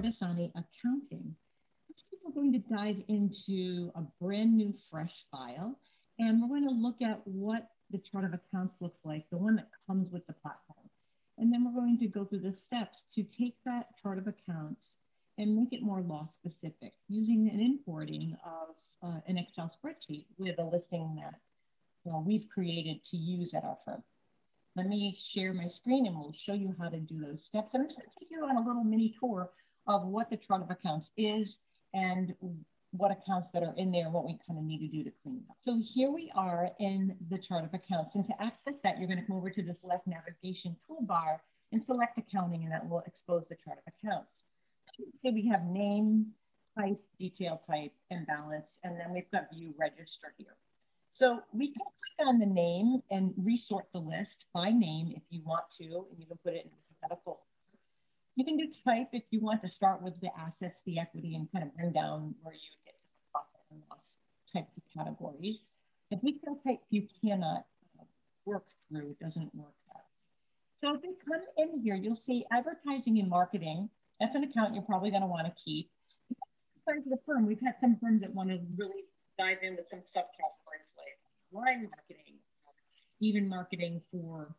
Artesani Accounting. We're going to dive into a brand new fresh file, and we're going to look at what the chart of accounts looks like, the one that comes with the platform. And then we're going to go through the steps to take that chart of accounts and make it more law specific using an importing of an Excel spreadsheet with a listing that we've created to use at our firm. Let me share my screen and we'll show you how to do those steps. I'm just going to take you on a little mini tour of what the chart of accounts is and what accounts that are in there, what we kind of need to do to clean it up. So here we are in the chart of accounts. And to access that, you're going to come over to this left navigation toolbar and select accounting, and that will expose the chart of accounts. So we have name, type, detail type, and balance, and then we've got view register here. So we can click on the name and resort the list by name if you want to, and you can put it in alphabetical. You can do type if you want to start with the assets, the equity, and kind of bring down where you get to the profit and loss type of categories. If we feel type you cannot work through, it doesn't work out. So if we come in here, you'll see advertising and marketing. That's an account you're probably going to want to keep. Aside to the firm, we've had some firms that want to really dive into some subcategories like online marketing, even marketing for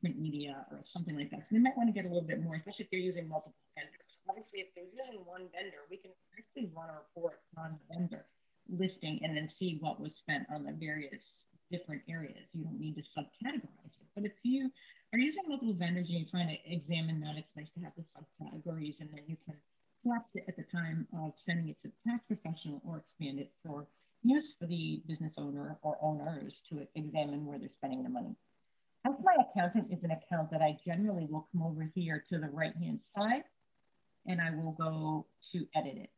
print media or something like that. So they might want to get a little bit more, especially if they're using multiple vendors. Obviously, if they're using one vendor, we can actually run a report on the vendor listing and then see what was spent on the various different areas. You don't need to subcategorize it. But if you are using multiple vendors and you're trying to examine that, it's nice to have the subcategories, and then you can collapse it at the time of sending it to the tax professional or expand it for use for the business owner or owners to examine where they're spending the money. As my accountant is an account that I generally will come over here to the right-hand side, and I will go to edit it.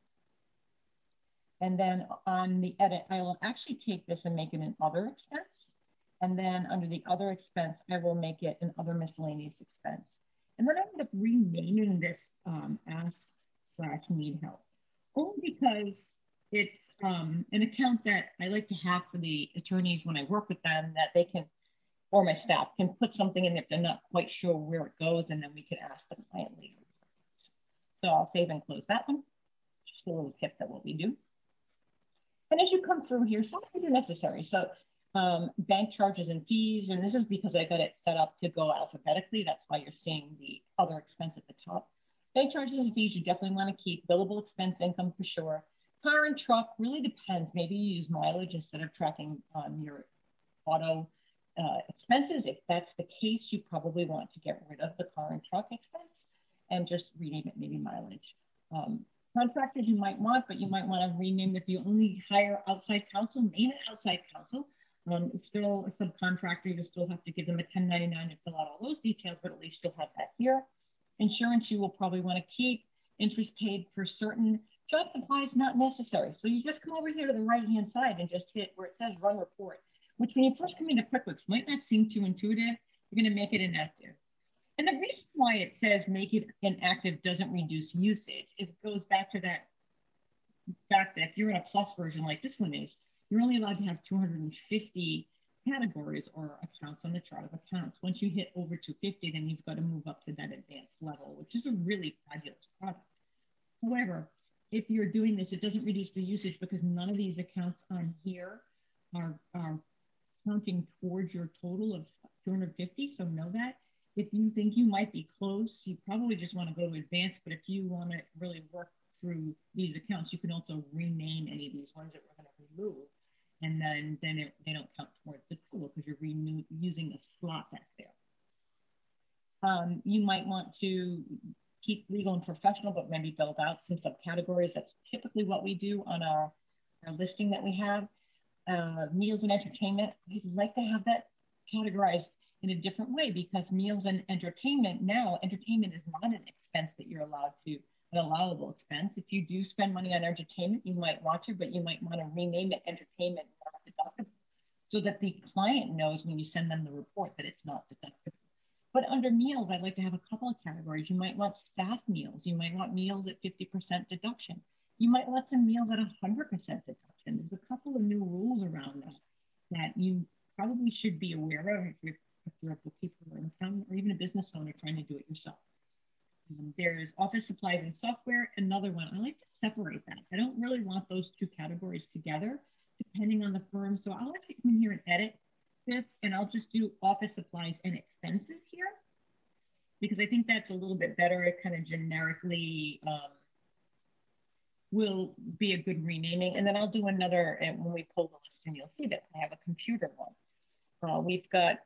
And then on the edit, I will actually take this and make it an other expense. And then under the other expense, I will make it an other miscellaneous expense. And then I end up renaming this ask/need help, only because it's an account that I like to have for the attorneys when I work with them, that they can, or my staff can put something in if they're not quite sure where it goes, and then we can ask the client later. So I'll save and close that one. Just a little tip that what we do. And as you come through here, some things are necessary. So bank charges and fees, and this is because I got it set up to go alphabetically. That's why you're seeing the other expense at the top. Bank charges and fees, you definitely want to keep. Billable expense income for sure. Car and truck really depends. Maybe you use mileage instead of tracking your auto expenses. If that's the case, you probably want to get rid of the car and truck expense and just rename it maybe mileage. Contractors you might want, but you might want to rename if you only hire outside counsel, name it outside counsel. It's still a subcontractor. You still have to give them a 1099 and fill out all those details, but at least you'll have that here. Insurance you will probably want to keep. Interest paid for certain. Job supply is not necessary. So you just come over here to the right-hand side and just hit where it says Run Report, which when you first come into QuickBooks might not seem too intuitive. You're going to make it inactive. And the reason why it says make it inactive doesn't reduce usage. It goes back to that fact that if you're in a plus version like this one is, you're only allowed to have 250 categories or accounts on the chart of accounts. Once you hit over 250, then you've got to move up to that advanced level, which is a really fabulous product. However, if you're doing this, it doesn't reduce the usage because none of these accounts on here are counting towards your total of 250, so know that. If you think you might be close, you probably just want to go to advanced, but if you want to really work through these accounts, you can also rename any of these ones that we're going to remove, and then they don't count towards the total because you're using a slot back there. You might want to keep legal and professional, but maybe build out some subcategories. That's typically what we do on our listing that we have. Meals and entertainment, we'd like to have that categorized in a different way, because meals and entertainment, now entertainment is not an expense that you're allowed to, an allowable expense. If you do spend money on entertainment, you might want to, but you might want to rename it entertainment not deductible, so that the client knows when you send them the report that it's not deductible. But under meals, I'd like to have a couple of categories. You might want staff meals. You might want meals at 50% deduction. You might want some meals at 100% deduction. There's a couple of new rules around that that you probably should be aware of if you're a bookkeeper or an accountant, or even a business owner trying to do it yourself. There's office supplies and software, another one. I like to separate that. I don't really want those two categories together, depending on the firm. So I'll have to come in here and edit this, and I'll just do office supplies and expenses here, because I think that's a little bit better. It kind of generically will be a good renaming. And then I'll do another, and when we pull the list, and you'll see that I have a computer one. We've got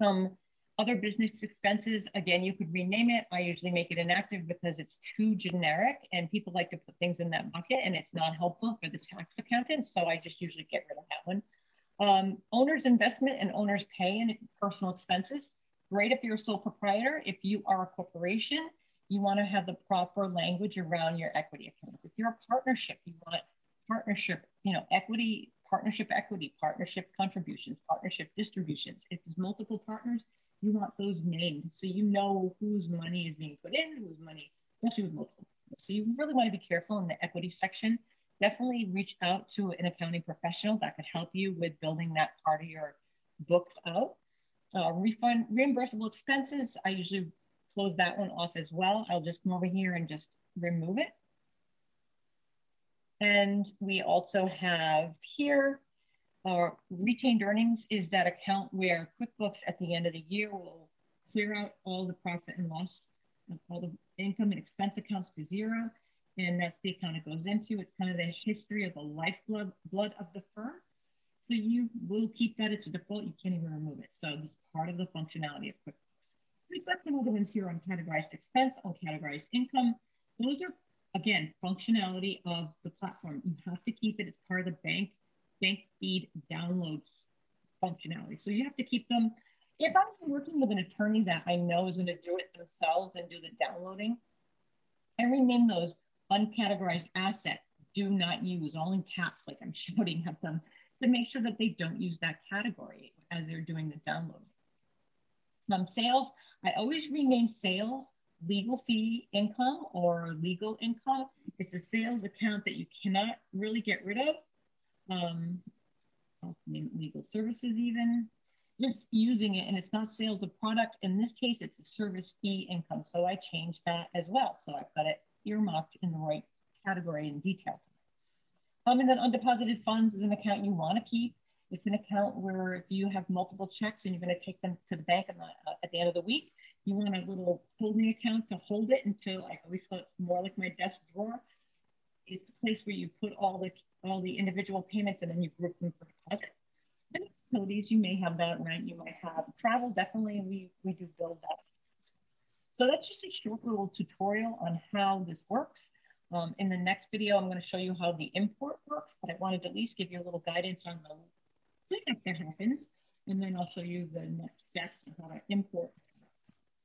some other business expenses. Again, you could rename it. I usually make it inactive because it's too generic and people like to put things in that bucket, and it's not helpful for the tax accountant. So I just usually get rid of that one. Owner's investment and owner's pay and personal expenses. Great if you're a sole proprietor. If you are a corporation, you want to have the proper language around your equity accounts. If you're a partnership, you want partnership, you know, equity, partnership contributions, partnership distributions. If there's multiple partners, you want those named so you know whose money is being put in, whose money, especially with multiple partners. So you really want to be careful in the equity section. Definitely reach out to an accounting professional that could help you with building that part of your books out. Refund, reimbursable expenses, I usually close that one off as well. I'll just come over here and just remove it. And we also have here, our retained earnings is that account where QuickBooks at the end of the year will clear out all the profit and loss, all the income and expense accounts to zero. And that's the account it goes into. It's kind of the history of the lifeblood of the firm. So you will keep that. It's a default. You can't even remove it. So it's part of the functionality of QuickBooks. We've got some other ones here on categorized expense, on categorized income. Those are, again, functionality of the platform. You have to keep it. It's part of the bank feed downloads functionality. So you have to keep them. If I'm working with an attorney that I know is going to do it themselves and do the downloading, I rename those uncategorized asset, do not use, all in caps, like I'm shouting at them, to make sure that they don't use that category as they're doing the downloading. Sales, I always rename sales legal fee income or legal income. It's a sales account that you cannot really get rid of. I'll name it legal services even. Just using it, and it's not sales of product. In this case, it's a service fee income. So I changed that as well. So I've got it earmarked in the right category and detail. And then undeposited funds is an account you want to keep. It's an account where if you have multiple checks and you're going to take them to the bank at the end of the week, you want a little holding account to hold it until, I always thought it's more like my desk drawer. It's a place where you put all the individual payments and then you group them for deposit. And utilities, you may have that, right? You might have travel, definitely we do build that. So that's just a short little tutorial on how this works. In the next video, I'm going to show you how the import works, but I wanted to at least give you a little guidance on the cleanup that happens, and then I'll show you the next steps of how to import.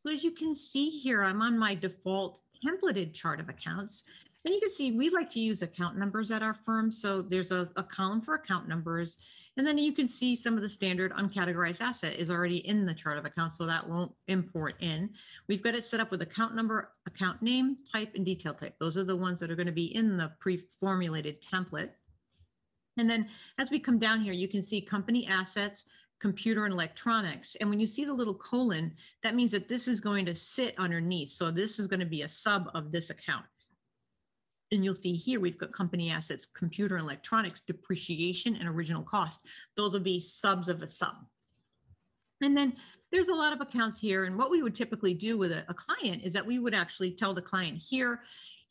So as you can see here, I'm on my default templated chart of accounts, and you can see we like to use account numbers at our firm. So there's a column for account numbers, and then you can see some of the standard uncategorized asset is already in the chart of accounts, so that won't import in. We've got it set up with account number, account name, type, and detail type. Those are the ones that are going to be in the pre-formulated template. And then as we come down here, you can see company assets, computer and electronics. And when you see the little colon, that means that this is going to sit underneath. So this is going to be a sub of this account. And you'll see here, we've got company assets, computer and electronics, depreciation, and original cost. Those will be subs of a sub. And then there's a lot of accounts here. And what we would typically do with a client is that we would actually tell the client here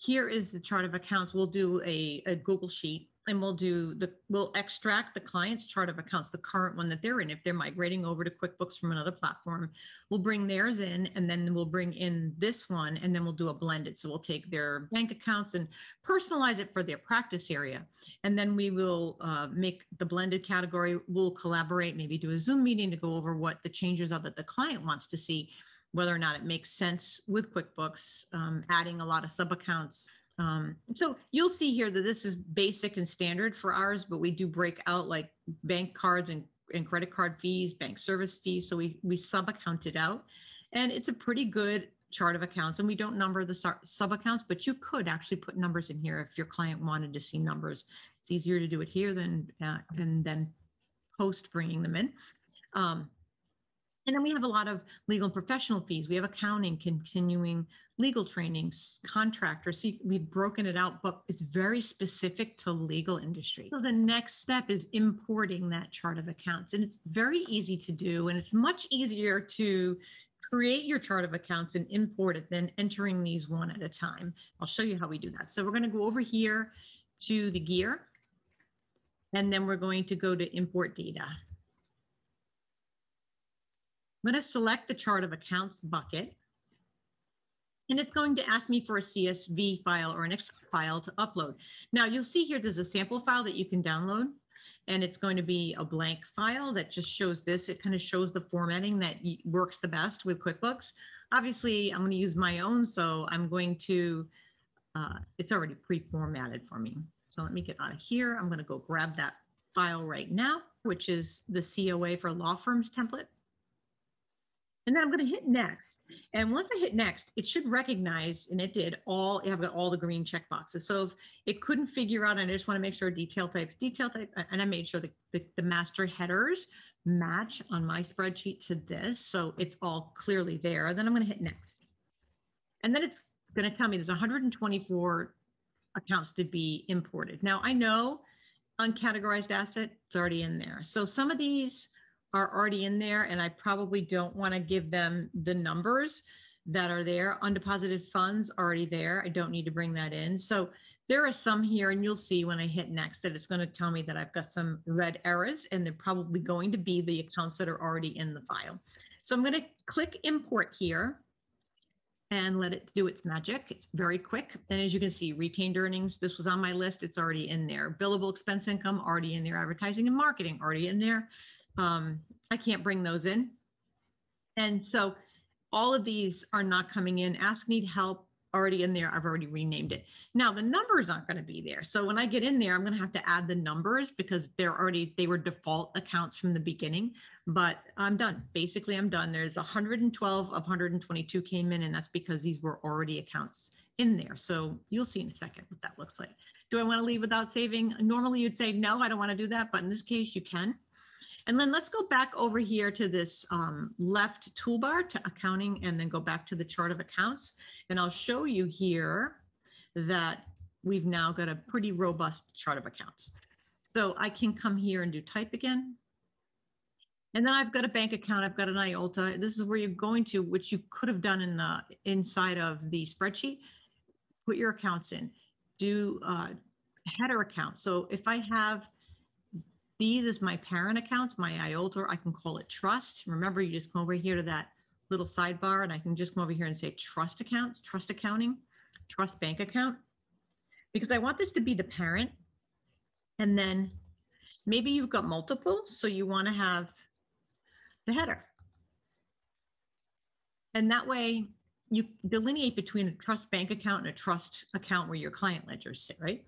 is the chart of accounts. We'll do a Google sheet. And we'll extract the client's chart of accounts, the current one that they're in. If they're migrating over to QuickBooks from another platform, we'll bring theirs in, and then we'll bring in this one, and then we'll do a blended. So we'll take their bank accounts and personalize it for their practice area. And then we will make the blended category. We'll collaborate, maybe do a Zoom meeting to go over what the changes are that the client wants to see, whether or not it makes sense with QuickBooks, adding a lot of sub-accounts. So you'll see here that this is basic and standard for ours, but we do break out like bank cards and credit card fees, bank service fees. So we sub-account it out, and it's a pretty good chart of accounts, and we don't number the sub-accounts, but you could actually put numbers in here if your client wanted to see numbers. It's easier to do it here than post bringing them in. And then we have a lot of legal and professional fees. We have accounting, continuing legal trainings, contractors. So we've broken it out, but it's very specific to legal industry. So the next step is importing that chart of accounts. And it's very easy to do. And it's much easier to create your chart of accounts and import it than entering these one at a time. I'll show you how we do that. So we're going to go over here to the gear. And then we're going to go to import data. I'm going to select the chart of accounts bucket, and it's going to ask me for a CSV file or an Excel file to upload. Now you'll see here, there's a sample file that you can download, and it's going to be a blank file that just shows this. It kind of shows the formatting that works the best with QuickBooks. Obviously, I'm going to use my own, so I'm going to, it's already pre-formatted for me. So let me get out of here. I'm going to go grab that file right now, which is the CoA for law firms template. And then I'm going to hit next. And once I hit next, it should recognize, and it did, I've got all the green check boxes. So if it couldn't figure out, and I just want to make sure detail type, and I made sure the master headers match on my spreadsheet to this. So it's all clearly there. Then I'm going to hit next. And then it's going to tell me there's 124 accounts to be imported. Now I know uncategorized asset, it's already in there. So some of these are already in there, and I probably don't want to give them the numbers that are there. Undeposited funds already there. I don't need to bring that in. So there are some here, and you'll see when I hit next that it's going to tell me that I've got some red errors, and they're probably going to be the accounts that are already in the file. So I'm going to click import here and let it do its magic. It's very quick. And as you can see, retained earnings, this was on my list. It's already in there. Billable expense income already in there. Advertising and marketing already in there. I can't bring those in. And so all of these are not coming in. Ask Need Help already in there. I've already renamed it. Now the numbers aren't going to be there. So when I get in there, I'm going to have to add the numbers because they were default accounts from the beginning, but I'm done. Basically I'm done. There's 112 of 122 came in, and that's because these were already accounts in there. So you'll see in a second what that looks like. Do I want to leave without saving? Normally you'd say, no, I don't want to do that. But in this case you can. And then let's go back over here to this left toolbar to accounting, and then go back to the chart of accounts. And I'll show you here that we've now got a pretty robust chart of accounts. So I can come here and do type again. And then I've got a bank account. I've got an IOLTA. This is where you're going to, which you could have done in the inside of the spreadsheet. Put your accounts in. Do header accounts. So if I have these as my parent accounts, my IOLTA, I can call it trust. Remember, you just come over here to that little sidebar, and I can just come over here and say trust accounts, trust accounting, trust bank account, because I want this to be the parent. And then maybe you've got multiple, so you want to have the header. And that way you delineate between a trust bank account and a trust account where your client ledgers sit, right?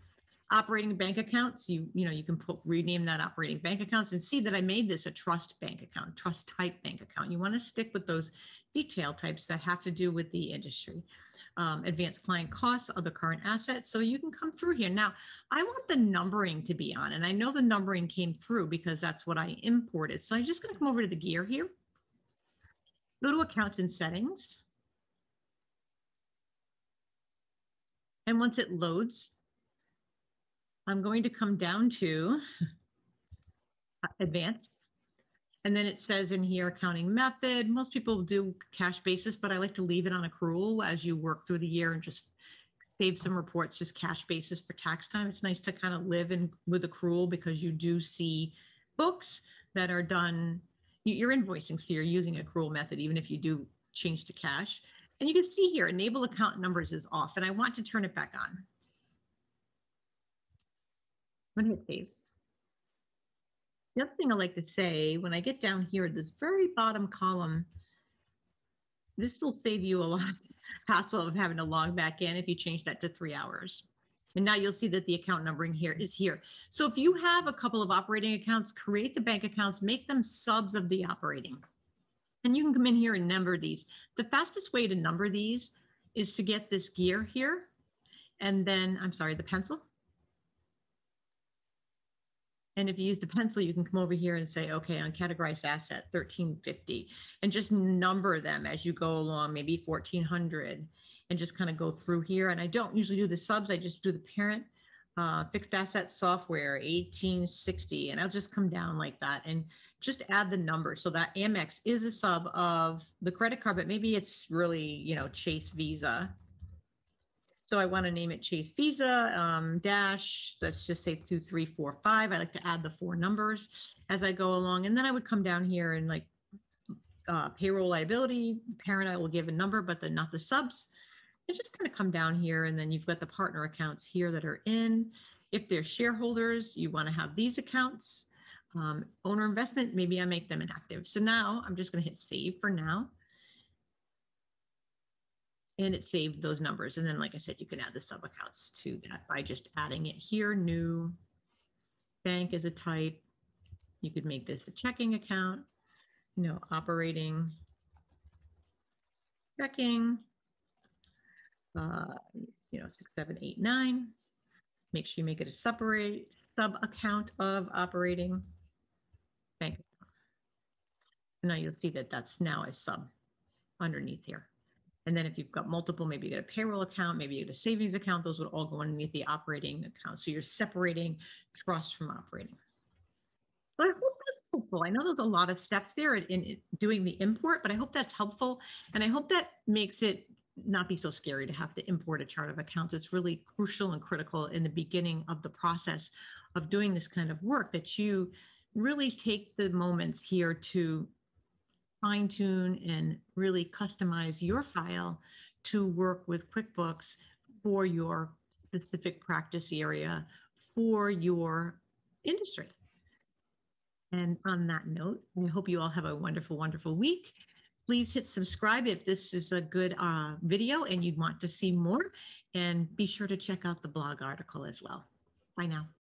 Operating bank accounts, you can rename that operating bank accounts, and see that I made this a trust bank account, trust type bank account. You want to stick with those detail types that have to do with the industry. Advanced client costs, other current assets. So you can come through here. Now, I want the numbering to be on, and I know the numbering came through because that's what I imported. So I'm just going to come over to the gear here, go to accounts and settings. And once it loads, I'm going to come down to advanced, and then it says in here accounting method. Most people do cash basis, but I like to leave it on accrual as you work through the year and just save some reports, just cash basis for tax time. It's nice to kind of live in with accrual because you do see books that are done, you're invoicing, so you're using accrual method even if you do change to cash. And you can see here, enable account numbers is off, and I want to turn it back on. I'm going to hit save. The other thing I like to say, when I get down here, this very bottom column, this will save you a lot of hassle of having to log back in if you change that to 3 hours. And now you'll see that the account numbering here is here. So if you have a couple of operating accounts, create the bank accounts, make them subs of the operating. And you can come in here and number these. The fastest way to number these is to get this gear here. And then, I'm sorry, the pencil. And if you use the pencil, you can come over here and say, okay, on categorized asset, 1350, and just number them as you go along, maybe 1400, and just kind of go through here. And I don't usually do the subs. I just do the parent fixed asset software, 1860, and I'll just come down like that and just add the number so that Amex is a sub of the credit card, but maybe it's really, you know, Chase Visa. So I want to name it Chase Visa dash, let's just say 2345. I like to add the four numbers as I go along. And then I would come down here and like payroll liability, parent, I will give a number, but then not the subs. And just kind of come down here. And then you've got the partner accounts here that are in. If they're shareholders, you want to have these accounts. Owner investment, maybe I make them inactive. So now I'm just going to hit save for now. And it saved those numbers. And then, like I said, you can add the sub accounts to that by just adding it here. New bank is a type. You could make this a checking account, you know, operating, checking, you know, 6789. Make sure you make it a separate sub account of operating bank account. So now you'll see that that's now a sub underneath here. And then if you've got multiple, maybe you get a payroll account, maybe you get a savings account, those would all go underneath the operating account. So you're separating trust from operating. But I hope that's helpful. I know there's a lot of steps there in doing the import, but I hope that's helpful. And I hope that makes it not be so scary to have to import a chart of accounts. It's really crucial and critical in the beginning of the process of doing this kind of work that you really take the moments here to fine tune and really customize your file to work with QuickBooks for your specific practice area, for your industry. And on that note, I hope you all have a wonderful, wonderful week. Please hit subscribe if this is a good video and you'd want to see more. And be sure to check out the blog article as well. Bye now.